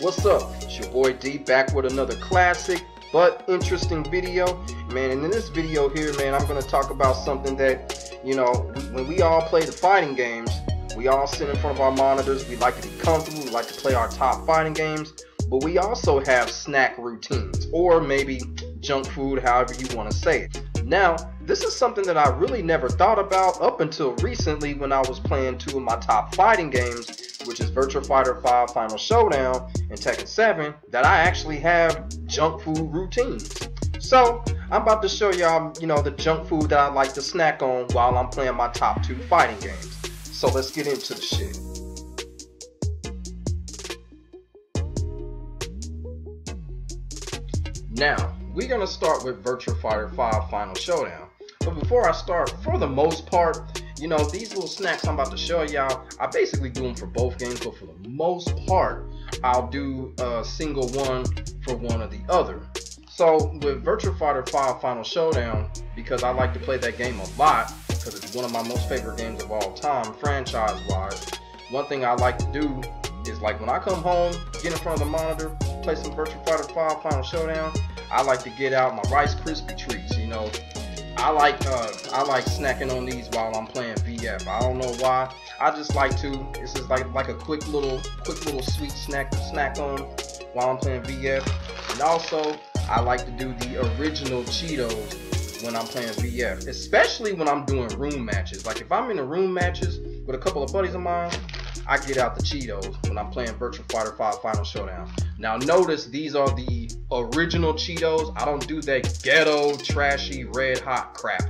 what's up? It's your boy D, back with another classic but interesting video, man. And in this video here, man, I'm going to talk about something that, you know, when we all play the fighting games, we all sit in front of our monitors, we like to be comfortable, we like to play our top fighting games, but we also have snack routines, or maybe junk food, however you want to say it. Now, this is something that I really never thought about up until recently when I was playing two of my top fighting games, which is Virtua Fighter 5 Final Showdown and Tekken 7, that I actually have junk food routines. So I'm about to show y'all, you know, the junk food that I like to snack on while I'm playing my top two fighting games. So let's get into the shit. Now, we're gonna start with Virtua Fighter 5 Final Showdown. But before I start, for the most part, you know, these little snacks I'm about to show y'all, I basically do them for both games, but for the most part, I'll do a single one for one or the other. So with Virtua Fighter 5 Final Showdown, because I like to play that game a lot, because it's one of my most favorite games of all time, franchise-wise, one thing I like to do is, like, when I come home, get in front of the monitor, play some Virtua Fighter 5 Final Showdown, I like to get out my Rice Krispie Treats, you know. I like snacking on these while I'm playing VF. I don't know why. I just like to. This is like a quick little sweet snack to snack on while I'm playing VF. And also, I like to do the original Cheetos when I'm playing VF, especially when I'm doing room matches. Like if I'm in the room matches with a couple of buddies of mine, I get out the Cheetos when I'm playing Virtua Fighter 5 Final Showdown. Now notice these are the original Cheetos. I don't do that ghetto, trashy, red hot crap.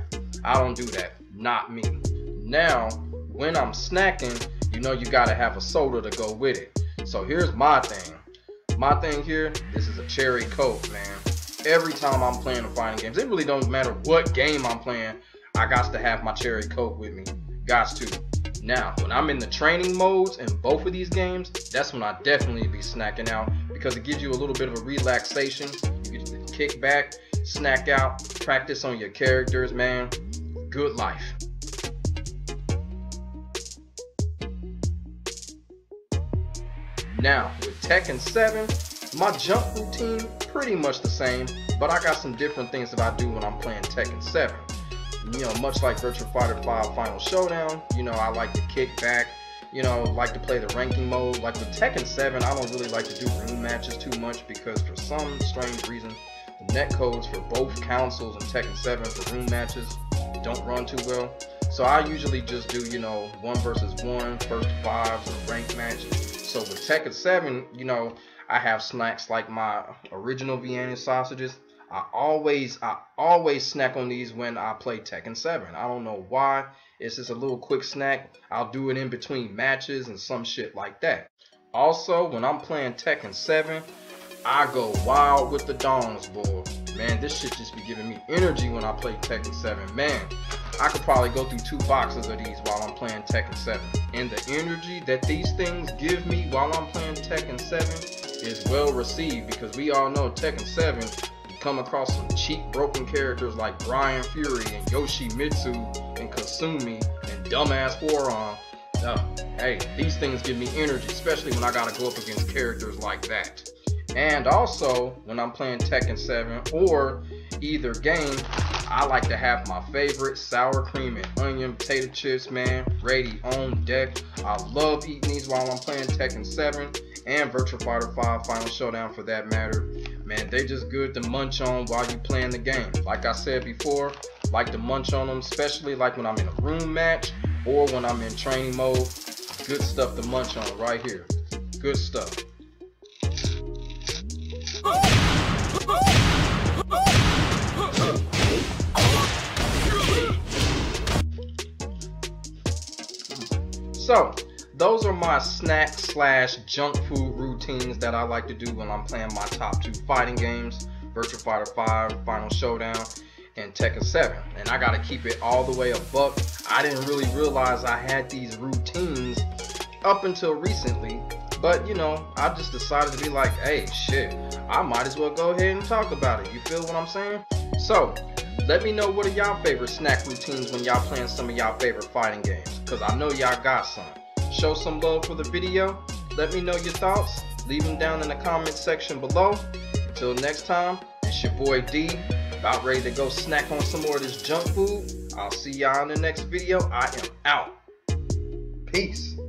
I don't do that. Not me. Now, when I'm snacking, you know you gotta have a soda to go with it. So here's my thing. My thing here, this is a Cherry Coke, man. Every time I'm playing the fighting games, it really don't matter what game I'm playing, I got to have my Cherry Coke with me. Got to. Now, when I'm in the training modes in both of these games, that's when I definitely be snacking out, because it gives you a little bit of a relaxation. You get to kick back, snack out, practice on your characters, man. Good life. Now, with Tekken 7, my jump routine, pretty much the same, but I got some different things that I do when I'm playing Tekken 7. You know, much like Virtua Fighter 5 Final Showdown, you know, I like to kick back, you know, like to play the ranking mode. Like with Tekken 7, I don't really like to do room matches too much, because for some strange reason, the netcodes for both consoles and Tekken 7 for room matches don't run too well. So I usually just do, you know, 1v1, first to fives, or ranked matches. So with Tekken 7, you know, I have snacks like my original Vienna sausages. I always snack on these when I play Tekken 7. I don't know why. It's just a little quick snack. I'll do it in between matches and some shit like that. Also, when I'm playing Tekken 7, I go wild with the dongs, boy. Man, this shit just be giving me energy when I play Tekken 7. Man, I could probably go through 2 boxes of these while I'm playing Tekken 7. And the energy that these things give me while I'm playing Tekken 7 is well received, because we all know Tekken 7, come across some cheap broken characters like Brian Fury and Yoshi Mitsu and Kasumi and dumbass Horon. Hey, these things give me energy, especially when I gotta go up against characters like that. And also, when I'm playing Tekken 7 or either game, I like to have my favorite sour cream and onion potato chips, man, ready on deck. I love eating these while I'm playing Tekken 7 and Virtua Fighter 5 Final Showdown for that matter. Man, they just good to munch on while you playing the game. Like I said before, like to munch on them, especially like when I'm in a room match or when I'm in training mode. Good stuff to munch on right here. Good stuff. So, those are my snack slash junk food routines that I like to do when I'm playing my top two fighting games, Virtua Fighter 5, Final Showdown, and Tekken 7. And I gotta keep it all the way above. I didn't really realize I had these routines up until recently, but you know, I just decided to be like, hey, shit, I might as well go ahead and talk about it. You feel what I'm saying? So, let me know what are y'all favorite snack routines when y'all playing some of y'all favorite fighting games, because I know y'all got some. Show some love for the video. Let me know your thoughts. leave them down in the comments section below. Until next time, it's your boy D, about ready to go snack on some more of this junk food. I'll see y'all in the next video. I am out. Peace.